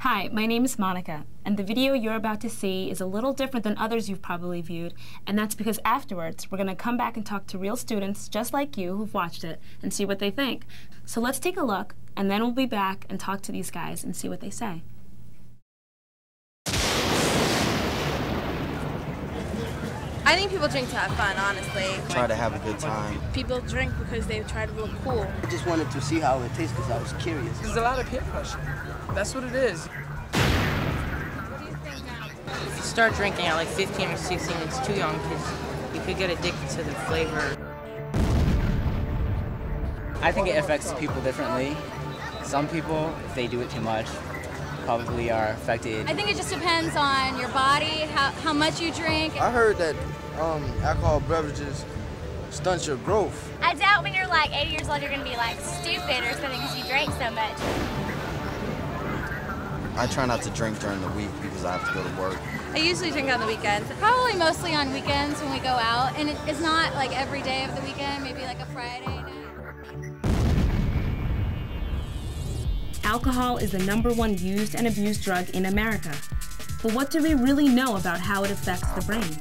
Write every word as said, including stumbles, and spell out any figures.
Hi, my name is Monica, and the video you're about to see is a little different than others you've probably viewed, and that's because afterwards we're going to come back and talk to real students just like you who've watched it and see what they think. So let's take a look, and then we'll be back and talk to these guys and see what they say. I think people drink to have fun, honestly. Try to have a good time. People drink because they try to look cool. I just wanted to see how it tastes because I was curious. There's a lot of peer pressure. That's what it is. What do you think now? If you start drinking at like fifteen or sixteen, it's too young because you could get addicted to the flavor. I think it affects people differently. Some people, if they do it too much, probably are affected. I think it just depends on your body, how, how much you drink. I heard that um, alcohol beverages stunt your growth. I doubt when you're like eighty years old you're going to be like stupid or something because you drank so much. I try not to drink during the week because I have to go to work. I usually drink on the weekends, probably mostly on weekends when we go out, and it's not like every day of the weekend, maybe like a Friday night. Alcohol is the number one used and abused drug in America. But what do we really know about how it affects the brain?